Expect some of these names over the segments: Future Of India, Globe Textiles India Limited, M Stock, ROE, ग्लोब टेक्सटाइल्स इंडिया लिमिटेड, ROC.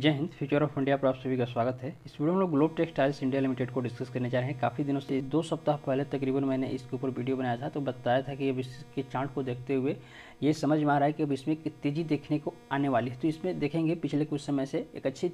जय Hind. Future of India पर आप सभी का स्वागत है। इस वीडियो में लोग ग्लोब टेक्सटाइल्स इंडिया लिमिटेड को डिस्कस करने जा रहे हैं। काफ़ी दिनों से, 2 सप्ताह पहले तकरीबन मैंने इसके ऊपर वीडियो बनाया था, तो बताया था कि अब इसके चार्ट को देखते हुए ये समझ में आ रहा है कि अब इसमें तेज़ी देखने को आने वाली है। तो इसमें देखेंगे पिछले कुछ समय से एक अच्छी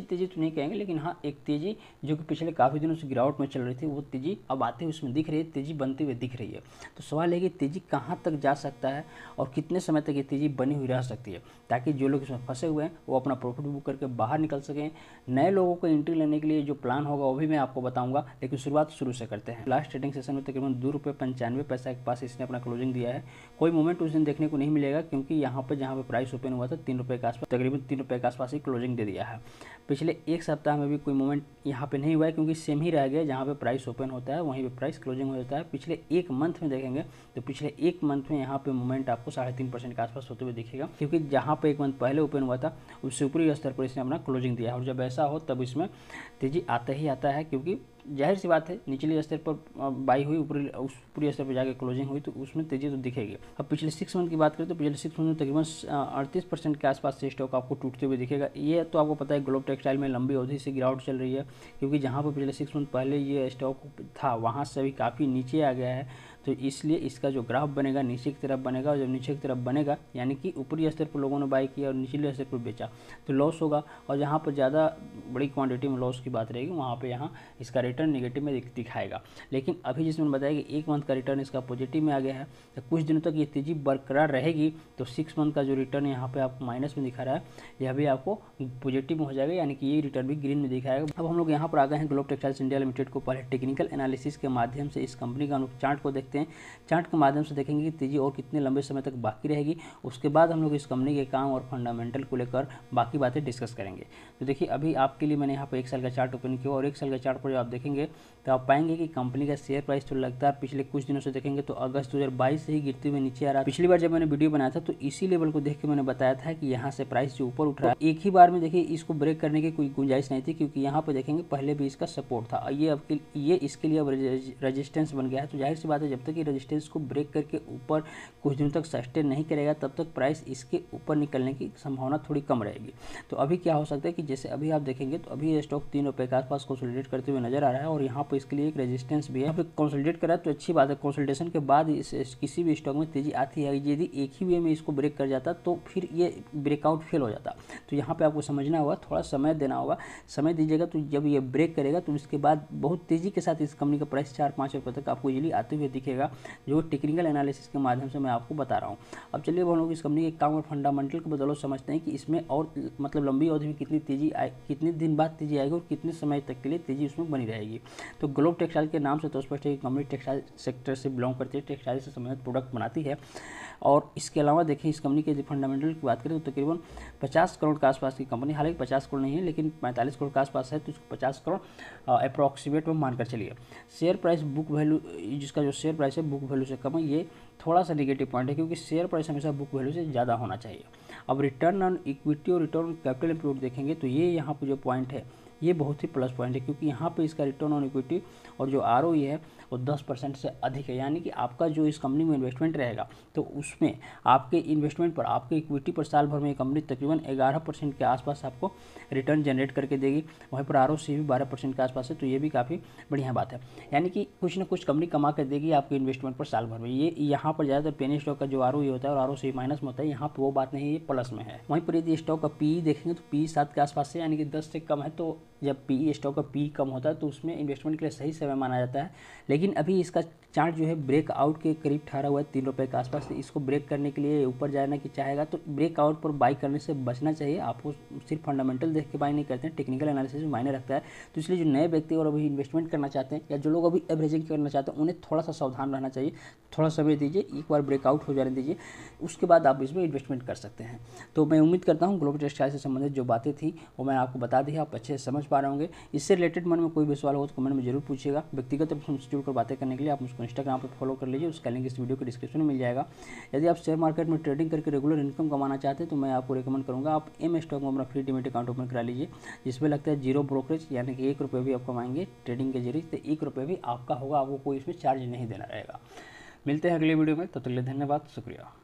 तेज़ी तो नहीं कहेंगे, लेकिन हाँ एक तेज़ी जो कि पिछले काफ़ी दिनों से गिरावट में चल रही थी, वो तेज़ी अब आते हुए उसमें दिख रही है, तेज़ी बनते हुए दिख रही है। तो सवाल है कि तेज़ी कहाँ तक जा सकता है और कितने समय तक ये तेज़ी बनी हुई रह सकती है, ताकि जो लोग इसमें फंसे हुए हैं वो अपना प्रॉफिट बुक करके बाहर निकल सकें। नए लोगों को एंट्री लेने के लिए जो प्लान होगा वो भी मैं आपको बताऊंगा, लेकिन शुरुआत शुरू से करते हैं। लास्ट ट्रेडिंग सेशन में तकरीबन ₹2.95 के पास इसने अपना क्लोजिंग दिया है। कोई मोमेंट उस दिन देखने को नहीं मिलेगा, क्योंकि यहाँ पर जहाँ पर प्राइस ओपन हुआ था ₹3 के आसपास, तकरीबन ₹3 के आसपास ही क्लोजिंग दे दिया है। पिछले एक सप्ताह में भी कोई मोमेंट यहाँ पर नहीं हुआ है, क्योंकि सेम ही रह गया। जहाँ पर प्राइस ओपन होता है वहीं पर प्राइस क्लोजिंग हो जाता है। पिछले एक मंथ में देखेंगे तो पिछले एक मंथ में यहाँ पर मोमेंट आपको 3.5% के आसपास होते हुए दिखेगा, क्योंकि जहाँ पर एक मंथ पहले ओपन हुआ था उससे ऊपरी स्तर पर इसने अपना क्लोजिंग दिया है। और जब ऐसा हो तब इसमें तेजी आता ही आता है, क्योंकि जाहिर सी बात है निचले स्तर पर बाई हुई, ऊपरी स्तर पर जाकर क्लोजिंग हुई, तो उसमें तेज़ी तो दिखेगी। अब पिछले 6 मंथ की बात करें तो पिछले 6 मंथ में तकरीबन 38% के आसपास से स्टॉक आपको टूटते हुए दिखेगा। ये तो आपको पता है ग्लोब टेक्सटाइल में लंबी अवधि से गिरावट चल रही है, क्योंकि जहाँ पर पिछले 6 मंथ पहले ये स्टॉक था वहाँ से भी काफ़ी नीचे आ गया है। तो इसलिए इसका जो ग्राफ बनेगा नीचे की तरफ बनेगा, और जब नीचे की तरफ बनेगा यानी कि ऊपरी स्तर पर लोगों ने बाई किया और निचले स्तर पर बेचा तो लॉस होगा, और जहाँ पर ज़्यादा बड़ी क्वांटिटी में लॉस की बात रहेगी वहाँ पर यहाँ इसका रिटर्न नेगेटिव में दिखाएगा। लेकिन अभी जिसमें बताया कि 1 मंथ का रिटर्न इसका पॉजिटिव में आ गया है, तो कुछ दिनों तक ये तेज़ी बरकरार रहेगी। तो 6 मंथ का जो रिटर्न यहाँ पे आपको माइनस में दिखा रहा है, यह भी आपको पॉजिटिव में हो जाएगा, यानी कि ये रिटर्न भी ग्रीन में दिखाएगा। अब हम लोग यहाँ पर आ गए हैं ग्लोब टेक्सटाइल्स इंडिया लिमिटेड को पहले टेक्निकल एनालिसिस के माध्यम से इस कंपनी का हम लोग चार्ट को देखते हैं। चार्ट के माध्यम से देखेंगे कि तेज़ी और कितने लंबे समय तक बाकी रहेगी। उसके बाद हम लोग इस कंपनी के काम और फंडामेंटल को लेकर बाकी बातें डिस्कस करेंगे। तो देखिए अभी आपके लिए मैंने यहाँ पर 1 साल का चार्ट ओपन किया, और 1 साल का चार्ट पर आप देखेंगे तो आप पाएंगे कि कंपनी का शेयर प्राइस तो लगातार पिछले कुछ दिनों से देखेंगे तो अगस्त 2022 से ही गिरते हुए नीचे आ रहा है। पिछली बार जब मैंने वीडियो बनाया था तो इसी लेवल को देख के मैंने बताया था कि यहाँ से प्राइस जो ऊपर उठ रहा है, तो एक ही बार में देखिए इसको ब्रेक करने की कोई गुंजाइश नहीं थी, क्योंकि यहाँ पर देखेंगे पहले भी इसका सपोर्ट था, और ये इसके लिए अब रजिस्टेंस बन गया है। तो जाहिर सी बात है जब तक ये रजिस्टेंस को ब्रेक करके ऊपर कुछ दिनों तक सस्टेन नहीं करेगा तब तक प्राइस इसके ऊपर निकलने की संभावना थोड़ी कम रहेगी। तो अभी क्या हो सकता है कि जैसे अभी आप देखेंगे तो अभी ये स्टॉक ₹3 के आसपास कंसोलिडेट करते हुए नजर आ रहा है, और यहाँ पर इसके लिए एक रेजिस्टेंस भी है। यहाँ पर कंसोलिडेट करा तो अच्छी बात है, कंसोलिडेशन के बाद किसी भी स्टॉक में तेजी आती है। यदि एक ही वे में इसको ब्रेक कर जाता तो फिर ये ब्रेकआउट फेल हो जाता। तो यहाँ पे आपको समझना होगा, थोड़ा समय देना होगा, समय दीजिएगा। तो जब ये ब्रेक करेगा तो उसके बाद बहुत तेज़ी के साथ इस कंपनी का प्राइस ₹4-5 तक आपको इजीली आते हुए दिखेगा, जो टेक्निकल एनालिसिस के माध्यम से मैं आपको बता रहा हूँ। अब चलिए हम लोग इस कंपनी के काम और फंडामेंटल के बदलव समझते हैं कि इसमें और मतलब लंबी अवधि में कितनी तेज़ी आए, कितने दिन बाद तेज़ी आएगी और कितने समय तक के लिए तेज़ी उसमें बनी रहेगी। तो ग्लोब टेक्सटाइल के नाम से तो स्पष्ट है कि कंपनी टेक्सटाइल सेक्टर से बिलोंग करती है, टेक्सटाइल से संबंधित प्रोडक्ट बनाती है। और इसके अलावा देखिए इस कंपनी के फंडामेंटल की बात करें तो तकरीबन 50 करोड़ के आसपास की कंपनी, हालांकि 50 करोड़ नहीं है लेकिन 45 करोड़ के आसपास है, तो इसको 50 करोड़ अप्रॉक्सीमेट में मानकर चलिए। शेयर प्राइस बुक वैल्यू, जिसका जो शेयर प्राइस है बुक वैल्यू से कम है, ये थोड़ा सा नेगेटिव पॉइंट है, क्योंकि शेयर प्राइस हमेशा बुक वैल्यू से ज़्यादा होना चाहिए। अब रिटर्न ऑन इक्विटी और रिटर्न ऑन कैपिटल एम्प्लॉयड देखेंगे तो ये यहाँ पर जो पॉइंट है ये बहुत ही प्लस पॉइंट है, क्योंकि यहाँ पे इसका रिटर्न ऑन इक्विटी और जो ROE है वो 10% से अधिक है। यानी कि आपका जो इस कंपनी में इन्वेस्टमेंट रहेगा तो उसमें आपके इन्वेस्टमेंट पर, आपके इक्विटी पर साल भर में ये कंपनी तकरीबन 11% के आसपास आपको रिटर्न जनरेट करके देगी। वहीं पर ROC भी 12% के आसपास है, तो ये भी काफ़ी बढ़िया बात है। यानी कि कुछ ना कुछ कंपनी कमा कर देगी आपके इन्वेस्टमेंट पर साल भर में। ये यहाँ पर ज़्यादातर पेनी स्टॉक का जो ROE होता है और ROC माइनस में होता है, यहाँ पर वो बात नहीं, ये प्लस में है। वहीं पर यदि स्टॉक का PE देखेंगे तो PE 7 के आसपास है, यानी कि 10 से कम है। तो जब PE स्टॉक का PE कम होता है तो उसमें इन्वेस्टमेंट के लिए सही समय माना जाता है। लेकिन अभी इसका चार्ट जो है ब्रेकआउट के करीब ठहरा हुआ है ₹3 के आसपास। इसको ब्रेक करने के लिए ऊपर जाना कि चाहेगा तो ब्रेकआउट पर बाई करने से बचना चाहिए। आपको सिर्फ फंडामेंटल देख के बाई नहीं करते हैं, टेक्निकल एनालिसिस भी मायने रखता है। तो इसलिए जो नए व्यक्ति और अभी इन्वेस्टमेंट करना चाहते हैं या जो लोग अभी एवरेजिंग करना चाहते हैं उन्हें थोड़ा सा सावधान रहना चाहिए। थोड़ा समय दीजिए, एक बार ब्रेकआउट हो जाने दीजिए, उसके बाद आप इसमें इन्वेस्टमेंट कर सकते हैं। तो मैं उम्मीद करता हूँ ग्लोबल टेक्सटाइल से संबंधित जो बातें थी वो मैंने आपको बता दी, आप अच्छे से समझ पा रहे होंगे। इससे रिलेटेड मन में कोई भी सवाल हो तो कमेंट में जरूर पूछिएगा। व्यक्तिगत रूप से मुझसे जुड़कर बातें करने के लिए आप मुझको इंस्टाग्राम पर फॉलो कर लीजिए, उसका लिंक इस वीडियो के डिस्क्रिप्शन में मिल जाएगा। यदि आप शेयर मार्केट में ट्रेडिंग करके रेगुलर इनकम कमाना चाहते हैं तो मैं आपको रेकमेंड करूँगा आप एम स्टॉक में अपना फ्री डिमेट अकाउंट ओपन करा लीजिए, जिसमें लगता है 0 ब्रोकरेज, यानी कि ₹1 भी आप कमाएंगे ट्रेडिंग के जरिए, तो ₹1 भी आपका होगा, आपको कोई इसमें चार्ज नहीं देना रहेगा। मिलते हैं अगले वीडियो में, तब तक के लिए धन्यवाद, शुक्रिया।